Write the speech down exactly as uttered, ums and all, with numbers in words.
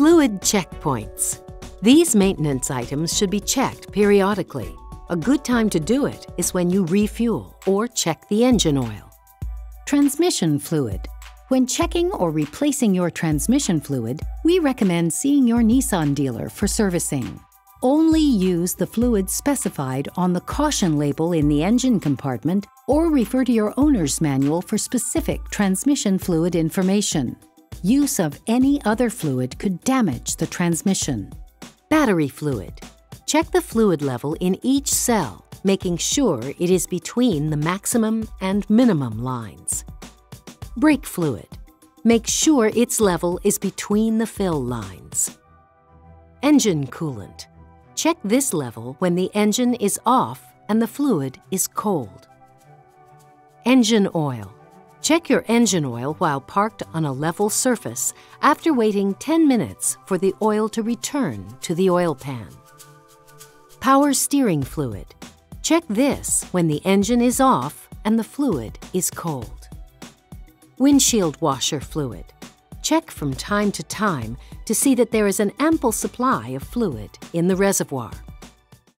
Fluid checkpoints. These maintenance items should be checked periodically. A good time to do it is when you refuel or check the engine oil. Transmission fluid. When checking or replacing your transmission fluid, we recommend seeing your Nissan dealer for servicing. Only use the fluid specified on the caution label in the engine compartment or refer to your owner's manual for specific transmission fluid information. Use of any other fluid could damage the transmission. Battery fluid. Check the fluid level in each cell, making sure it is between the maximum and minimum lines. Brake fluid. Make sure its level is between the fill lines. Engine coolant. Check this level when the engine is off and the fluid is cold. Engine oil. Check your engine oil while parked on a level surface after waiting ten minutes for the oil to return to the oil pan. Power steering fluid. Check this when the engine is off and the fluid is cold. Windshield washer fluid. Check from time to time to see that there is an ample supply of fluid in the reservoir.